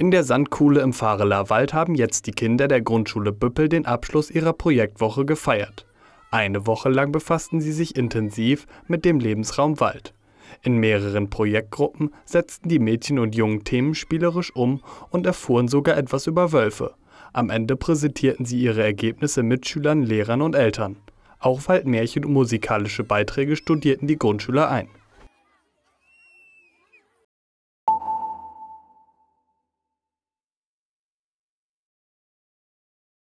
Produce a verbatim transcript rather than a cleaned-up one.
In der Sandkuhle im Vareler Wald haben jetzt die Kinder der Grundschule Büppel den Abschluss ihrer Projektwoche gefeiert. Eine Woche lang befassten sie sich intensiv mit dem Lebensraum Wald. In mehreren Projektgruppen setzten die Mädchen und Jungen Themen spielerisch um und erfuhren sogar etwas über Wölfe. Am Ende präsentierten sie ihre Ergebnisse Mitschülern, Lehrern und Eltern. Auch Waldmärchen und musikalische Beiträge studierten die Grundschüler ein.